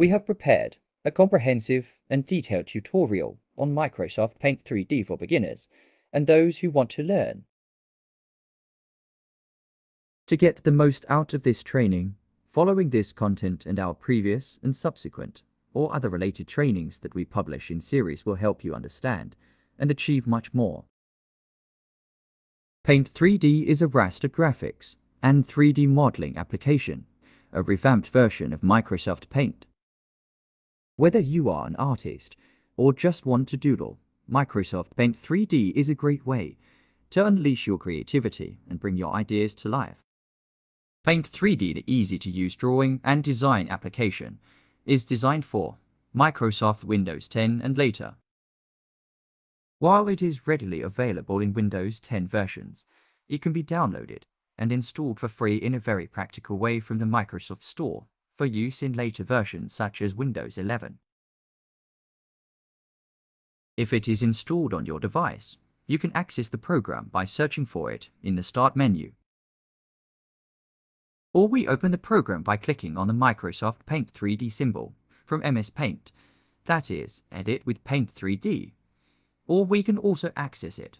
We have prepared a comprehensive and detailed tutorial on Microsoft Paint 3D for beginners and those who want to learn. To get the most out of this training, following this content and our previous and subsequent or other related trainings that we publish in series will help you understand and achieve much more. Paint 3D is a raster graphics and 3D modeling application, a revamped version of Microsoft Paint. Whether you are an artist or just want to doodle, Microsoft Paint 3D is a great way to unleash your creativity and bring your ideas to life. Paint 3D, the easy-to-use drawing and design application, is designed for Microsoft Windows 10 and later. While it is readily available in Windows 10 versions, it can be downloaded and installed for free in a very practical way from the Microsoft Store for use in later versions such as Windows 11. If it is installed on your device, you can access the program by searching for it in the Start menu. Or we open the program by clicking on the Microsoft Paint 3D symbol from MS Paint, that is, edit with Paint 3D. Or we can also access it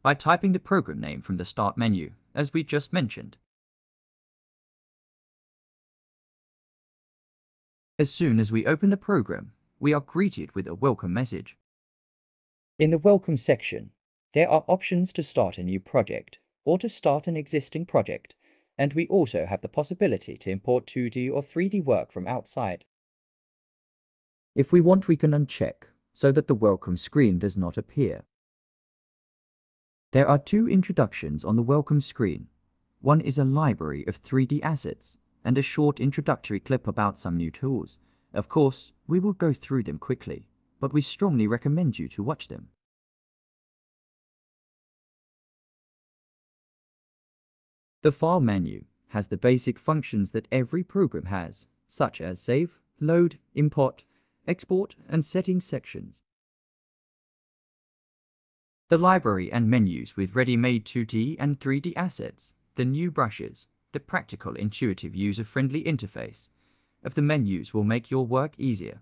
by typing the program name from the Start menu, as we just mentioned. As soon as we open the program, we are greeted with a welcome message. In the Welcome section, there are options to start a new project or to start an existing project, and we also have the possibility to import 2D or 3D work from outside. If we want, we can uncheck so that the welcome screen does not appear. There are two introductions on the welcome screen. One is a library of 3D assets and a short introductory clip about some new tools. Of course, we will go through them quickly, but we strongly recommend you to watch them. The File menu has the basic functions that every program has, such as Save, Load, Import, Export, and Settings sections. The library and menus with ready-made 2D and 3D assets, the new brushes, the practical, intuitive, user-friendly interface of the menus will make your work easier.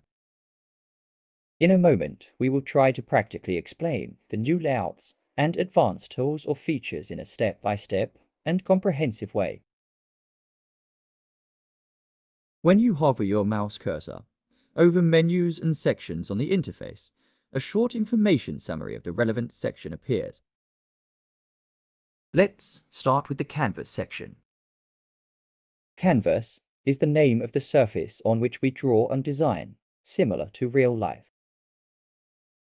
In a moment, we will try to practically explain the new layouts and advanced tools or features in a step-by-step and comprehensive way. When you hover your mouse cursor over menus and sections on the interface, a short information summary of the relevant section appears. Let's start with the Canvas section. Canvas is the name of the surface on which we draw and design, similar to real life.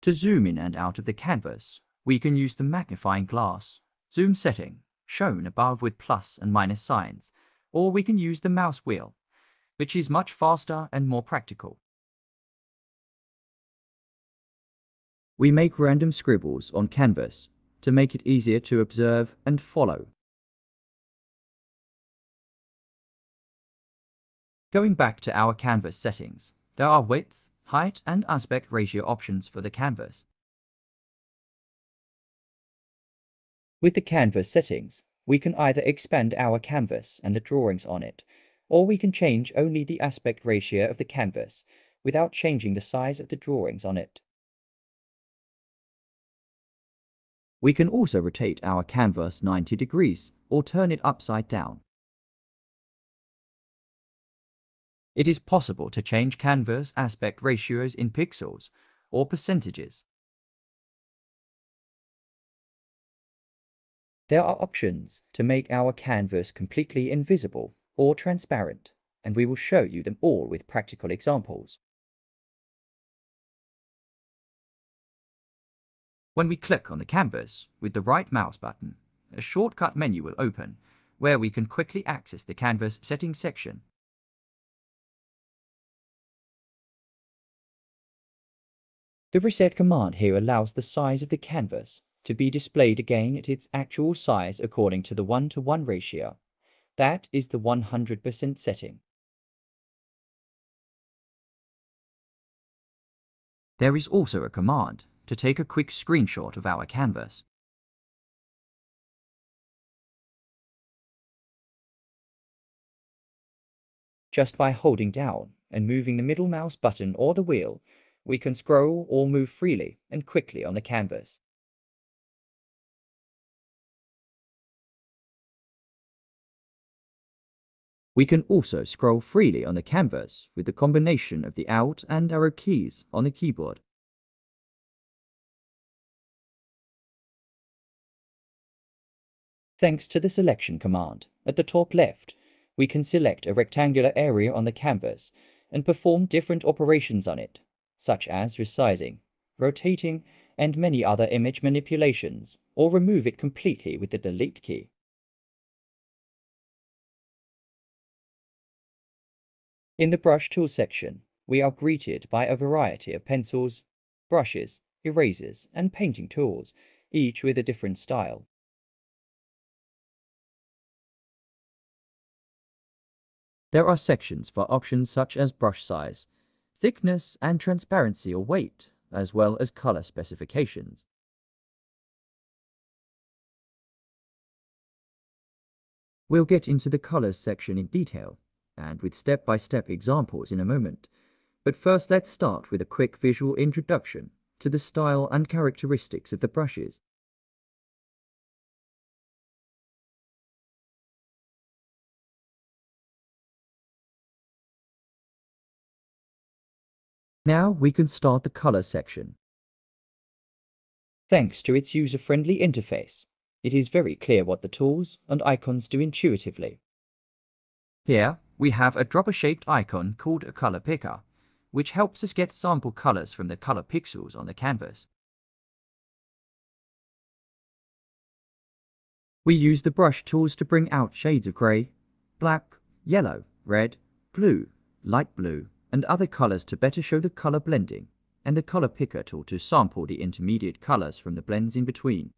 To zoom in and out of the canvas, we can use the magnifying glass zoom setting, shown above with plus and minus signs, or we can use the mouse wheel, which is much faster and more practical. We make random scribbles on canvas to make it easier to observe and follow. Going back to our canvas settings, there are width, height, and aspect ratio options for the canvas. With the canvas settings, we can either expand our canvas and the drawings on it, or we can change only the aspect ratio of the canvas without changing the size of the drawings on it. We can also rotate our canvas 90 degrees or turn it upside down. It is possible to change canvas aspect ratios in pixels or percentages. There are options to make our canvas completely invisible or transparent, and we will show you them all with practical examples. When we click on the canvas with the right mouse button, a shortcut menu will open where we can quickly access the Canvas Settings section. The reset command here allows the size of the canvas to be displayed again at its actual size according to the 1:1 ratio. That is the 100% setting. There is also a command to take a quick screenshot of our canvas. Just by holding down and moving the middle mouse button or the wheel, we can scroll or move freely and quickly on the canvas. We can also scroll freely on the canvas with the combination of the Alt and Arrow keys on the keyboard. Thanks to the selection command, at the top left, we can select a rectangular area on the canvas and perform different operations on it, such as resizing, rotating, and many other image manipulations, or remove it completely with the delete key. In the brush tool section, we are greeted by a variety of pencils, brushes, erasers, and painting tools, each with a different style. There are sections for options such as brush size, thickness and transparency or weight, as well as color specifications. We'll get into the colors section in detail, and with step-by-step examples in a moment. But first, let's start with a quick visual introduction to the style and characteristics of the brushes. Now we can start the color section. Thanks to its user-friendly interface, it is very clear what the tools and icons do intuitively. Here, we have a dropper-shaped icon called a color picker, which helps us get sample colors from the color pixels on the canvas. We use the brush tools to bring out shades of gray, black, yellow, red, blue, light blue, and other colors to better show the color blending, and the color picker tool to sample the intermediate colors from the blends in between.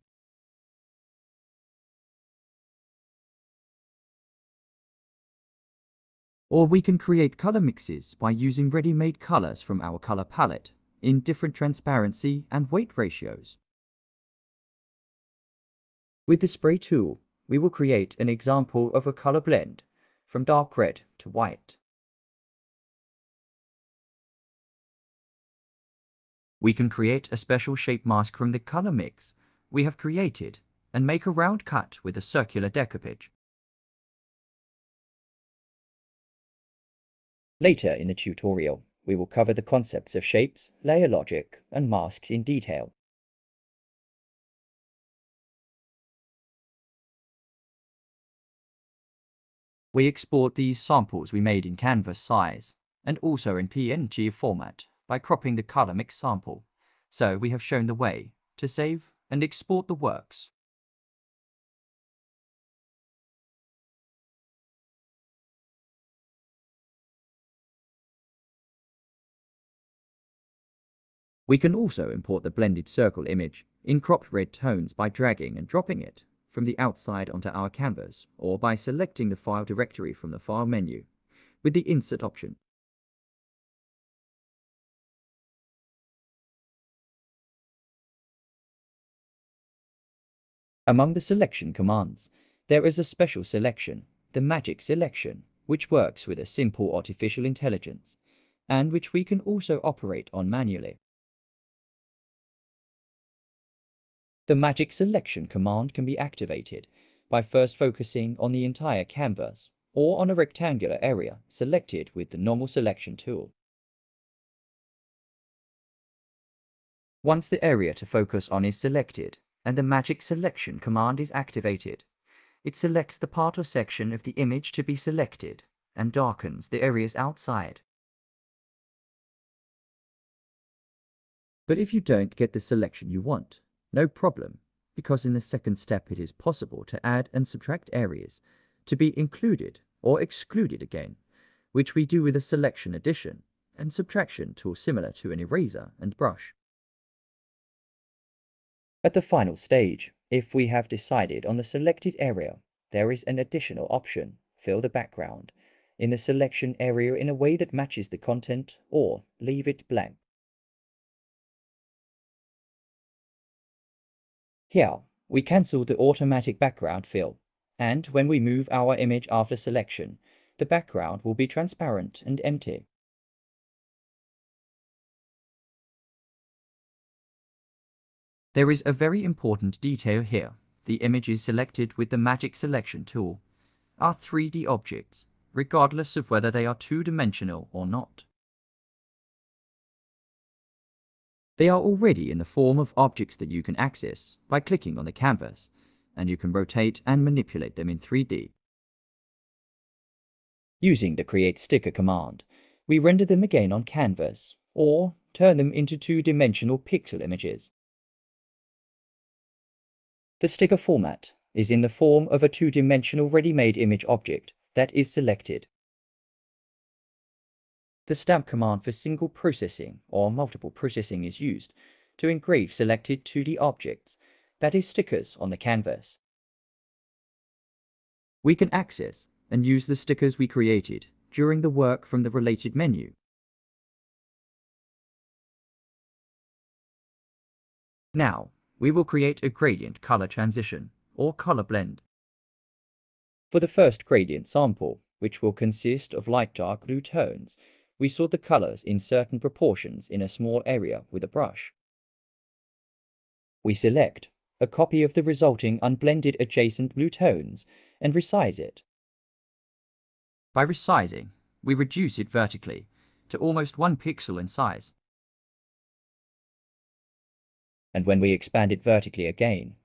Or we can create color mixes by using ready-made colors from our color palette in different transparency and weight ratios. With the spray tool, we will create an example of a color blend from dark red to white. We can create a special shape mask from the color mix we have created and make a round cut with a circular decoupage. Later in the tutorial, we will cover the concepts of shapes, layer logic, and masks in detail. We export these samples we made in canvas size and also in PNG format by cropping the color mix sample, so we have shown the way to save and export the works. We can also import the blended circle image in cropped red tones by dragging and dropping it from the outside onto our canvas or by selecting the file directory from the file menu with the insert option. Among the selection commands, there is a special selection, the magic selection, which works with a simple artificial intelligence and which we can also operate on manually. The magic selection command can be activated by first focusing on the entire canvas or on a rectangular area selected with the normal selection tool. Once the area to focus on is selected and the magic selection command is activated, it selects the part or section of the image to be selected and darkens the areas outside. But if you don't get the selection you want, no problem, because in the second step it is possible to add and subtract areas to be included or excluded again, which we do with a selection addition and subtraction tool similar to an eraser and brush. At the final stage, if we have decided on the selected area, there is an additional option, fill the background, in the selection area in a way that matches the content or leave it blank. Here, we cancel the automatic background fill, and when we move our image after selection, the background will be transparent and empty, There is a very important detail here. The images selected with the magic selection tool are 3D objects, regardless of whether they are two-dimensional or not. They are already in the form of objects that you can access by clicking on the canvas, and you can rotate and manipulate them in 3D. Using the Create Sticker command, we render them again on canvas, or turn them into two-dimensional pixel images. The sticker format is in the form of a two-dimensional ready-made image object that is selected. The stamp command for single processing or multiple processing is used to engrave selected 2D objects, that is stickers, on the canvas. We can access and use the stickers we created during the work from the related menu. Now, we will create a gradient color transition, or color blend. For the first gradient sample, which will consist of light-dark blue tones, we sort the colors in certain proportions in a small area with a brush. We select a copy of the resulting unblended adjacent blue tones and resize it. By resizing, we reduce it vertically to almost 1 pixel in size. And when we expand it vertically again,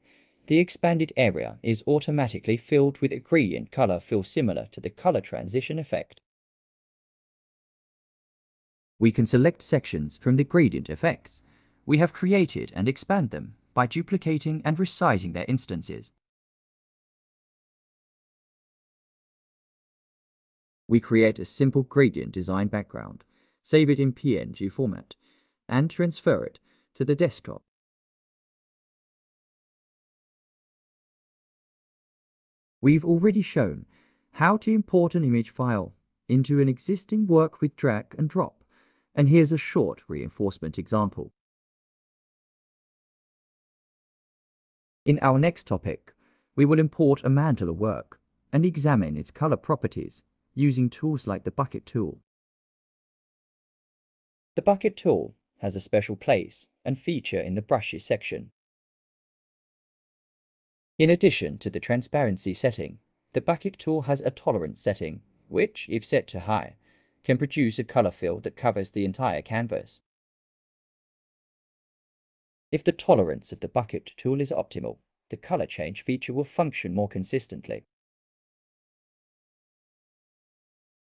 the expanded area is automatically filled with a gradient color fill similar to the color transition effect. We can select sections from the gradient effects we have created and expand them by duplicating and resizing their instances. We create a simple gradient design background, save it in PNG format, and transfer it to the desktop. We've already shown how to import an image file into an existing work with drag and drop, and here's a short reinforcement example. In our next topic, we will import a mandala work and examine its color properties using tools like the bucket tool. The bucket tool has a special place and feature in the brushes section. In addition to the transparency setting, the bucket tool has a tolerance setting, which, if set to high, can produce a color fill that covers the entire canvas. If the tolerance of the bucket tool is optimal, the color change feature will function more consistently.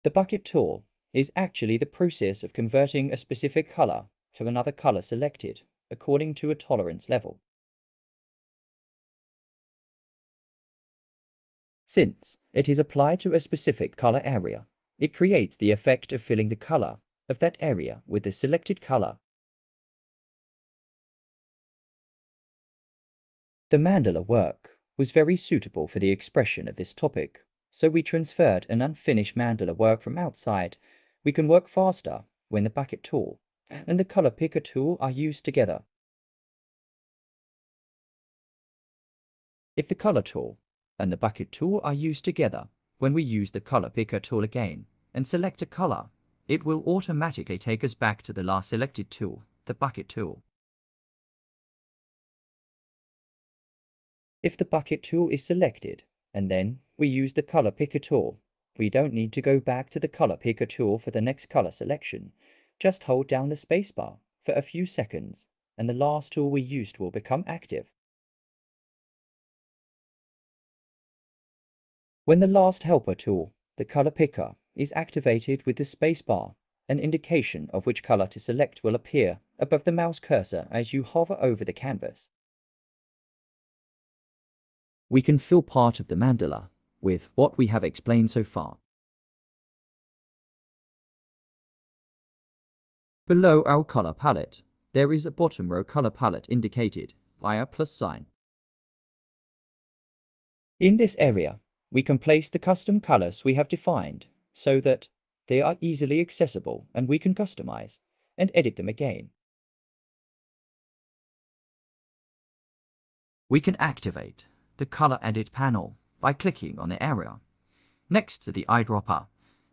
The bucket tool is actually the process of converting a specific color to another color selected according to a tolerance level. Since it is applied to a specific color area, it creates the effect of filling the color of that area with the selected color. The mandala work was very suitable for the expression of this topic, so we transferred an unfinished mandala work from outside. We can work faster when the bucket tool and the color picker tool are used together. If the color tool and the bucket tool are used together, when we use the color picker tool again and select a color, it will automatically take us back to the last selected tool, the bucket tool. If the bucket tool is selected and then we use the color picker tool, we don't need to go back to the color picker tool for the next color selection. Just hold down the spacebar for a few seconds and the last tool we used will become active. When the last helper tool, the color picker, is activated with the spacebar, an indication of which color to select will appear above the mouse cursor as you hover over the canvas. We can fill part of the mandala with what we have explained so far. Below our color palette, there is a bottom row color palette indicated by a plus sign. In this area, we can place the custom colors we have defined so that they are easily accessible and we can customize and edit them again. We can activate the color edit panel by clicking on the area next to the eyedropper.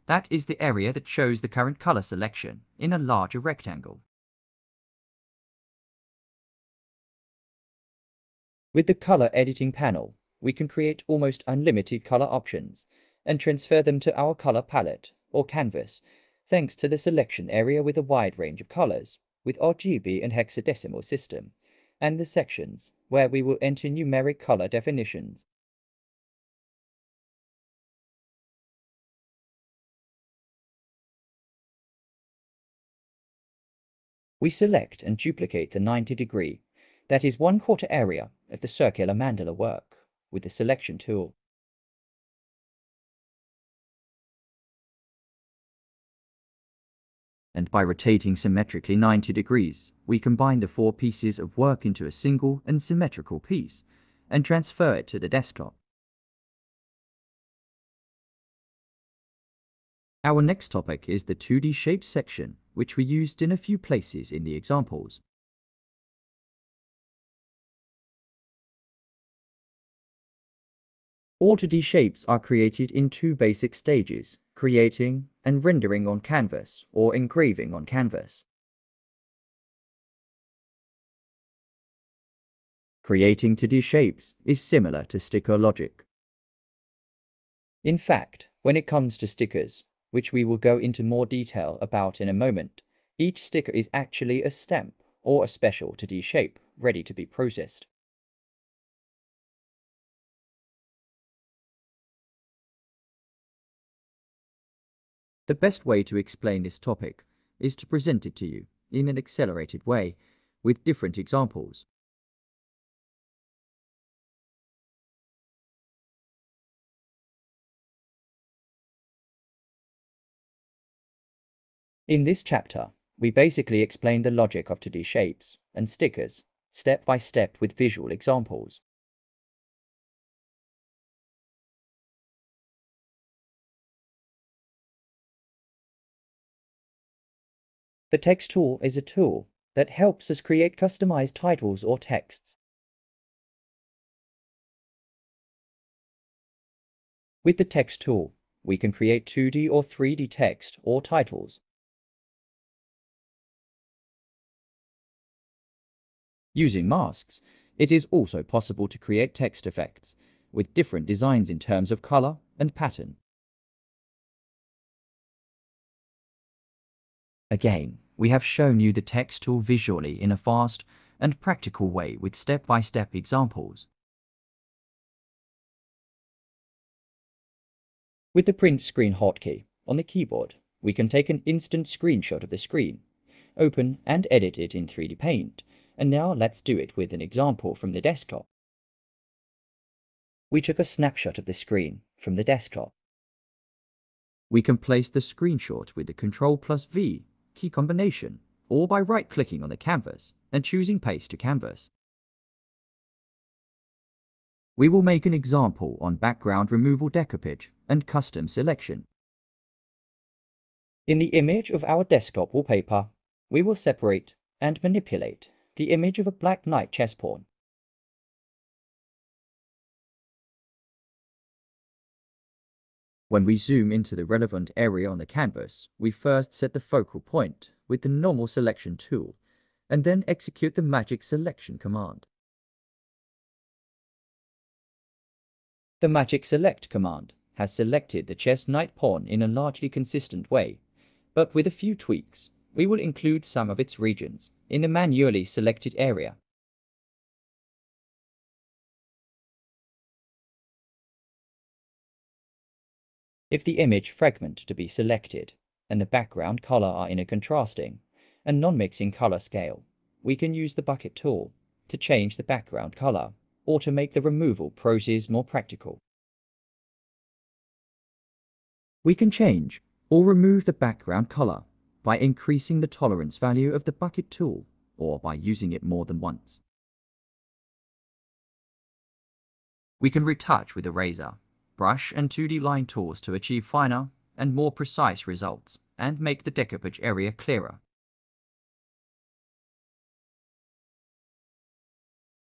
That is the area that shows the current color selection in a larger rectangle. With the color editing panel, we can create almost unlimited color options and transfer them to our color palette or canvas thanks to the selection area with a wide range of colors with RGB and hexadecimal system, and the sections where we will enter numeric color definitions. We select and duplicate the 90-degree, that is 1/4 area of the circular mandala work with the selection tool. And by rotating symmetrically 90 degrees, we combine the 4 pieces of work into a single and symmetrical piece and transfer it to the desktop. Our next topic is the 2D shape section, which we used in a few places in the examples. All 2D shapes are created in 2 basic stages, creating and rendering on canvas or engraving on canvas. Creating 2D shapes is similar to sticker logic. In fact, when it comes to stickers, which we will go into more detail about in a moment, each sticker is actually a stamp or a special 2D shape ready to be processed. The best way to explain this topic is to present it to you in an accelerated way with different examples. In this chapter, we basically explain the logic of 2D shapes and stickers step by step with visual examples. The text tool is a tool that helps us create customized titles or texts. With the text tool, we can create 2D or 3D text or titles. Using masks, it is also possible to create text effects with different designs in terms of color and pattern. Again, we have shown you the text tool visually in a fast and practical way with step-by-step examples. With the print screen hotkey on the keyboard, we can take an instant screenshot of the screen, open and edit it in 3D Paint. And now let's do it with an example from the desktop. We took a snapshot of the screen from the desktop. We can place the screenshot with the Ctrl+V key combination or by right-clicking on the canvas and choosing Paste to Canvas. We will make an example on background removal decoupage and custom selection. In the image of our desktop wallpaper, we will separate and manipulate the image of a black knight chess pawn. When we zoom into the relevant area on the canvas, we first set the focal point with the normal selection tool and then execute the magic selection command. The magic select command has selected the chess knight pawn in a largely consistent way, but with a few tweaks, we will include some of its regions in the manually selected area. If the image fragment to be selected and the background color are in a contrasting and non-mixing color scale, we can use the bucket tool to change the background color or to make the removal process more practical. We can change or remove the background color by increasing the tolerance value of the bucket tool or by using it more than once. We can retouch with a razor, brush and 2D line tools to achieve finer and more precise results and make the decoupage area clearer.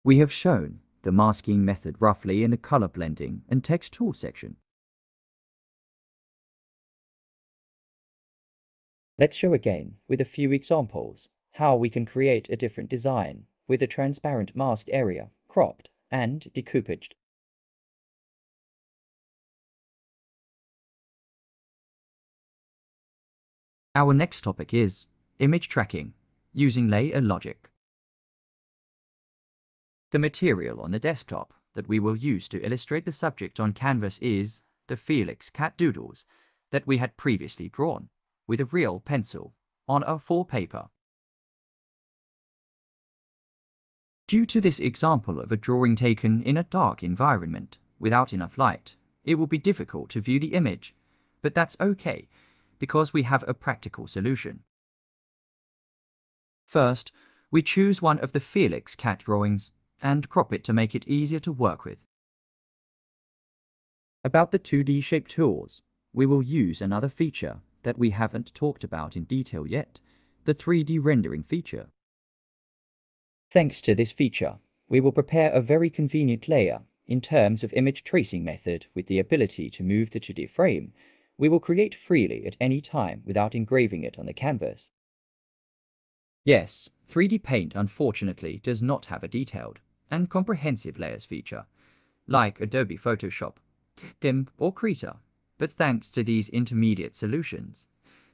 We have shown the masking method roughly in the color blending and text tool section. Let's show again, with a few examples, how we can create a different design with a transparent masked area cropped and decoupaged. Our next topic is image tracking using layer logic. The material on the desktop that we will use to illustrate the subject on canvas is the Felix cat doodles that we had previously drawn with a real pencil on A4 paper. Due to this example of a drawing taken in a dark environment without enough light, it will be difficult to view the image, but that's okay because we have a practical solution. First, we choose one of the Felix cat drawings and crop it to make it easier to work with. About the 2D shape tools, we will use another feature that we haven't talked about in detail yet, the 3D rendering feature. Thanks to this feature, we will prepare a very convenient layer in terms of image tracing method with the ability to move the 2D frame we will create freely at any time without engraving it on the canvas. Yes, 3D Paint unfortunately does not have a detailed and comprehensive layers feature, like Adobe Photoshop, GIMP or Krita, but thanks to these intermediate solutions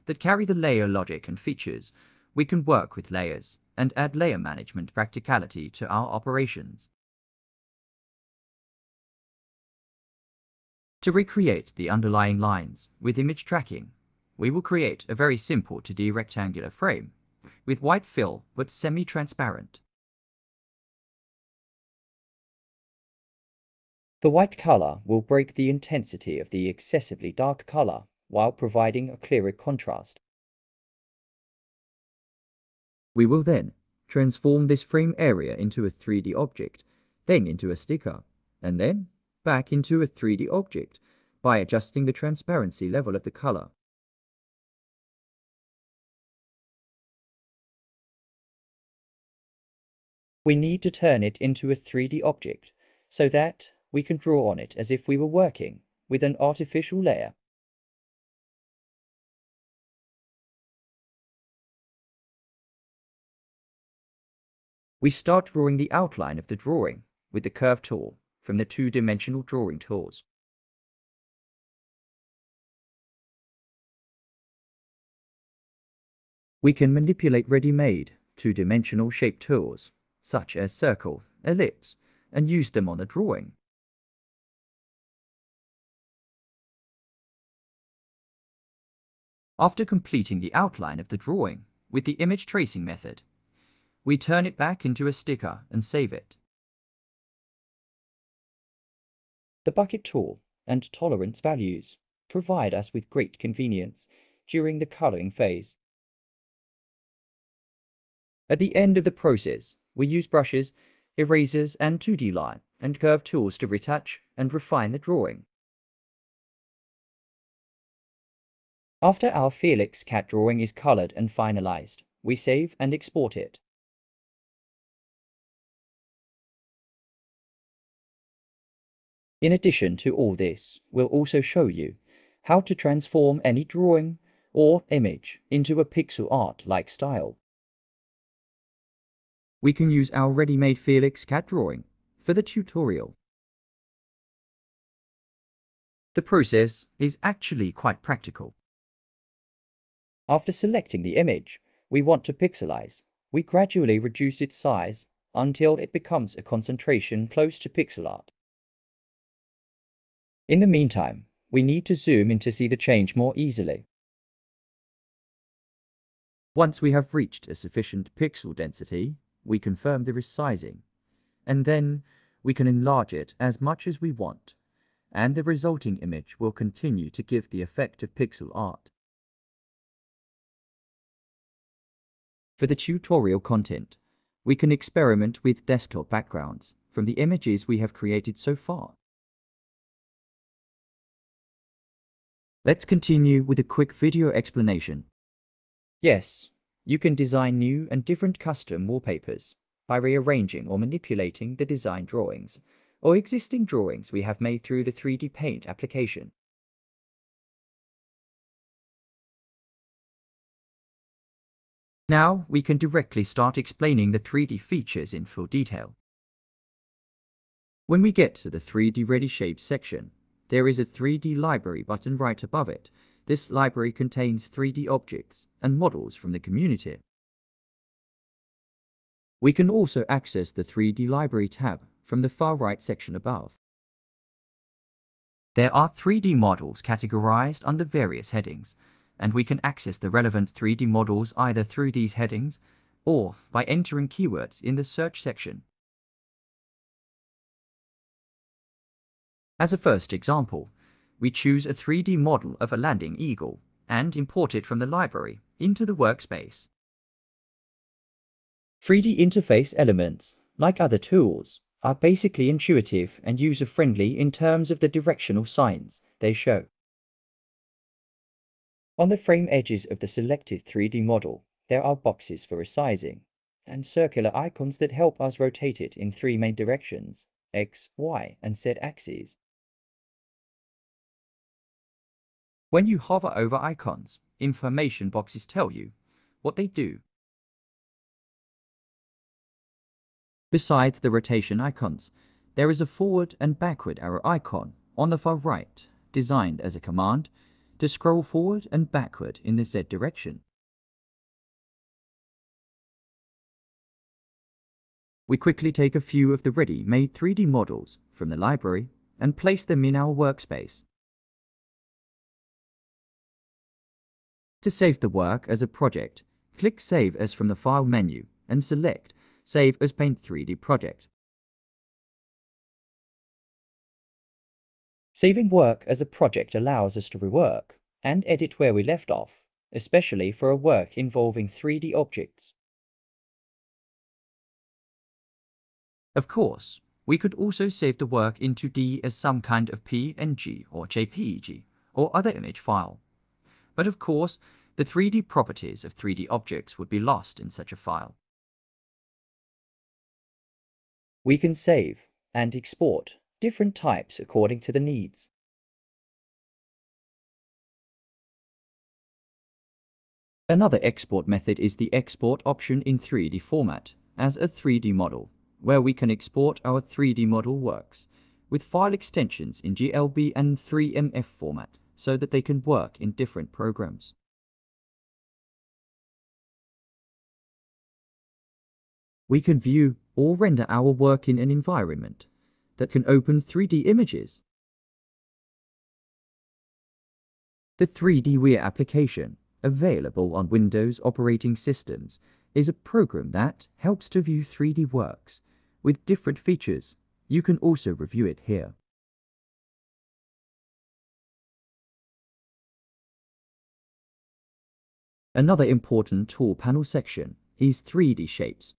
that carry the layer logic and features, we can work with layers and add layer management practicality to our operations. To recreate the underlying lines with image tracking, we will create a very simple 2D rectangular frame with white fill but semi-transparent. The white color will break the intensity of the excessively dark color while providing a clearer contrast. We will then transform this frame area into a 3D object, then into a sticker, and then back into a 3D object by adjusting the transparency level of the color. We need to turn it into a 3D object so that we can draw on it as if we were working with an artificial layer. We start drawing the outline of the drawing with the curve tool from the two-dimensional drawing tools. We can manipulate ready-made two-dimensional shape tools such as circle, ellipse, and use them on the drawing. After completing the outline of the drawing with the image tracing method, we turn it back into a sticker and save it. The bucket tool and tolerance values provide us with great convenience during the coloring phase. At the end of the process, we use brushes, erasers and 2D line and curve tools to retouch and refine the drawing. After our Felix cat drawing is colored and finalized, we save and export it. In addition to all this, we'll also show you how to transform any drawing or image into a pixel art-like style. We can use our ready-made Felix cat drawing for the tutorial. The process is actually quite practical. After selecting the image we want to pixelize, we gradually reduce its size until it becomes a concentration close to pixel art. In the meantime, we need to zoom in to see the change more easily. Once we have reached a sufficient pixel density, we confirm the resizing, and then we can enlarge it as much as we want, and the resulting image will continue to give the effect of pixel art. For the tutorial content, we can experiment with desktop backgrounds from the images we have created so far. Let's continue with a quick video explanation. Yes, you can design new and different custom wallpapers by rearranging or manipulating the design drawings or existing drawings we have made through the 3D Paint application. Now we can directly start explaining the 3D features in full detail. When we get to the 3D Ready Shapes section, there is a 3D library button right above it. This library contains 3D objects and models from the community. We can also access the 3D library tab from the far right section above. There are 3D models categorized under various headings, and we can access the relevant 3D models either through these headings or by entering keywords in the search section. As a first example, we choose a 3D model of a landing eagle and import it from the library into the workspace. 3D interface elements, like other tools, are basically intuitive and user-friendly in terms of the directional signs they show. On the frame edges of the selected 3D model, there are boxes for resizing and circular icons that help us rotate it in three main directions: X, Y, and Z axes. When you hover over icons, information boxes tell you what they do. Besides the rotation icons, there is a forward and backward arrow icon on the far right, designed as a command to scroll forward and backward in the Z direction. We quickly take a few of the ready-made 3D models from the library and place them in our workspace. To save the work as a project, click Save As from the File menu and select Save as Paint 3D Project. Saving work as a project allows us to rework and edit where we left off, especially for a work involving 3D objects. Of course, we could also save the work into 3D as some kind of PNG or JPEG or other image file. But of course, the 3D properties of 3D objects would be lost in such a file. We can save and export different types according to the needs. Another export method is the export option in 3D format as a 3D model, where we can export our 3D model works with file extensions in GLB and 3MF format so that they can work in different programs. We can view or render our work in an environment that can open 3D images. The 3D Viewer application, available on Windows operating systems, is a program that helps to view 3D works with different features. You can also review it here. Another important tool panel section is 3D Shapes.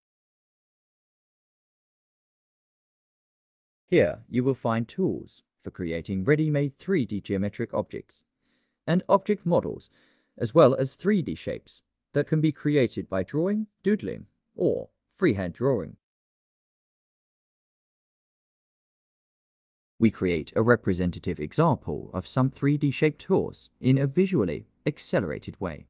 Here you will find tools for creating ready-made 3D geometric objects and object models, as well as 3D shapes that can be created by drawing, doodling, or freehand drawing. We create a representative example of some 3D shape tools in a visually accelerated way.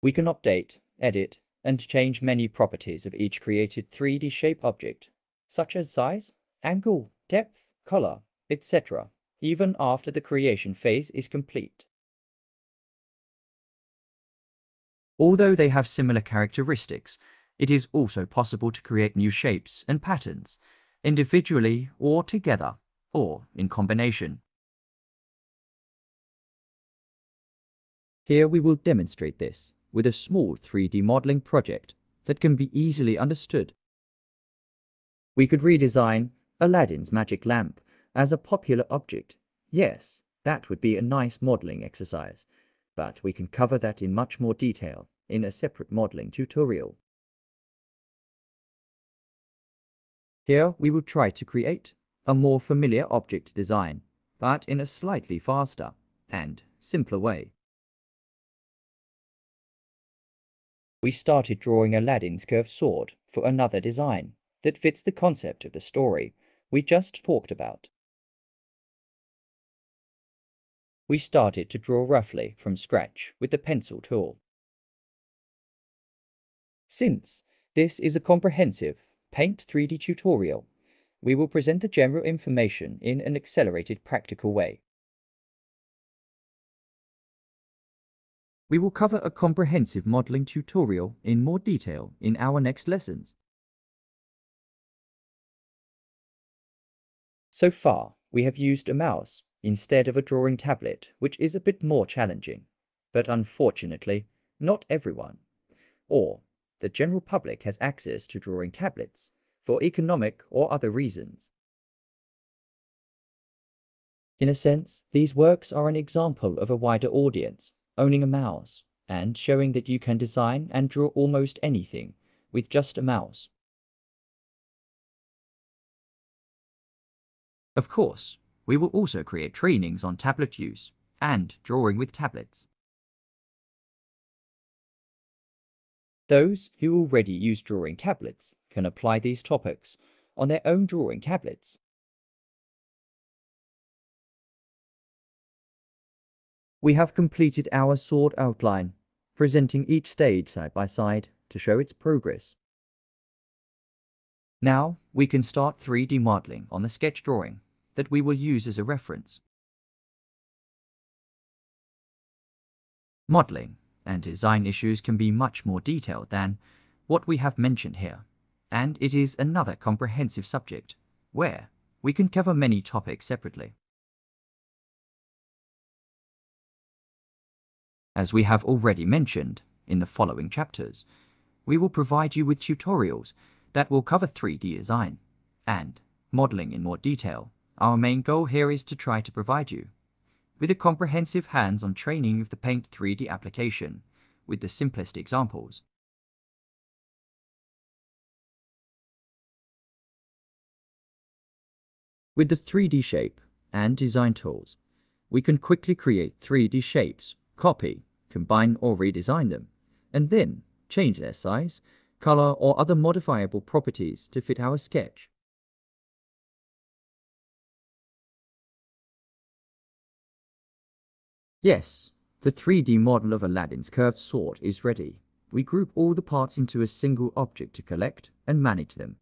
We can update, edit, and change many properties of each created 3D shape object, such as size, angle, depth, color, etc., even after the creation phase is complete. Although they have similar characteristics, it is also possible to create new shapes and patterns, individually or together, or in combination. Here we will demonstrate this with a small 3D modeling project that can be easily understood. We could redesign Aladdin's magic lamp as a popular object. Yes, that would be a nice modeling exercise, but we can cover that in much more detail in a separate modeling tutorial. Here we will try to create a more familiar object design, but in a slightly faster and simpler way. We started drawing Aladdin's curved sword for another design that fits the concept of the story we just talked about. We started to draw roughly from scratch with the pencil tool. Since This is a comprehensive Paint 3D tutorial. We will present the general information in an accelerated practical way. We will cover a comprehensive modeling tutorial in more detail in our next lessons. So far, we have used a mouse instead of a drawing tablet, which is a bit more challenging, but unfortunately, not everyone, or the general public has access to drawing tablets for economic or other reasons. In a sense, these works are an example of a wider audience owning a mouse and showing that you can design and draw almost anything with just a mouse. Of course, we will also create trainings on tablet use and drawing with tablets. Those who already use drawing tablets can apply these topics on their own drawing tablets. We have completed our sword outline, presenting each stage side by side to show its progress. Now, we can start 3D modeling on the sketch drawing that we will use as a reference. Modeling and design issues can be much more detailed than what we have mentioned here, and it is another comprehensive subject where we can cover many topics separately. As we have already mentioned in the following chapters, we will provide you with tutorials that will cover 3D design and modeling in more detail. Our main goal here is to try to provide you with a comprehensive hands-on training of the Paint 3D application with the simplest examples. With the 3D shape and design tools, we can quickly create 3D shapes, copy, combine or redesign them, and then change their size, color or other modifiable properties to fit our sketch. Yes, the 3D model of Aladdin's curved sword is ready. We group all the parts into a single object to collect and manage them.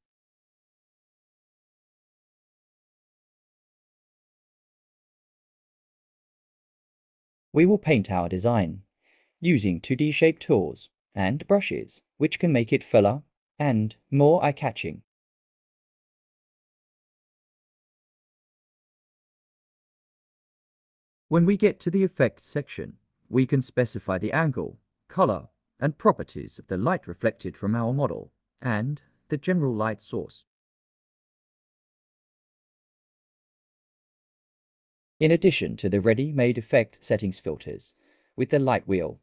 We will paint our design using 2D shape tools and brushes, which can make it fuller and more eye-catching. When we get to the effects section, we can specify the angle, color, and properties of the light reflected from our model and the general light source. In addition to the ready-made effect settings filters with the light wheel,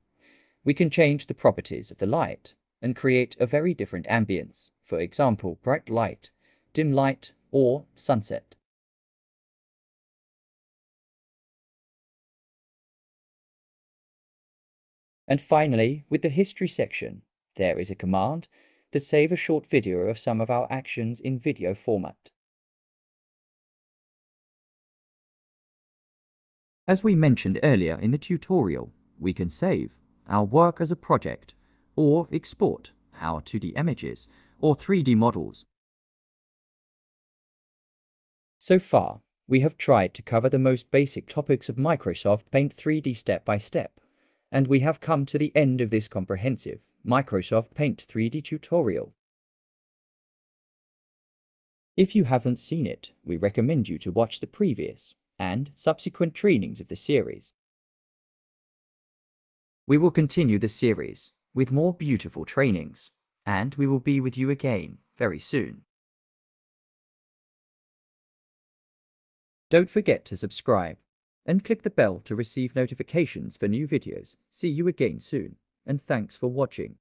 we can change the properties of the light and create a very different ambience, for example, bright light, dim light, or sunset. And finally, with the history section, there is a command to save a short video of some of our actions in video format. As we mentioned earlier in the tutorial, we can save our work as a project or export our 2D images or 3D models. So far, we have tried to cover the most basic topics of Microsoft Paint 3D step by step. And we have come to the end of this comprehensive Microsoft Paint 3D tutorial. If you haven't seen it, we recommend you to watch the previous and subsequent trainings of the series. We will continue the series with more beautiful trainings, and we will be with you again very soon. Don't forget to subscribe and click the bell to receive notifications for new videos. See you again soon, and thanks for watching.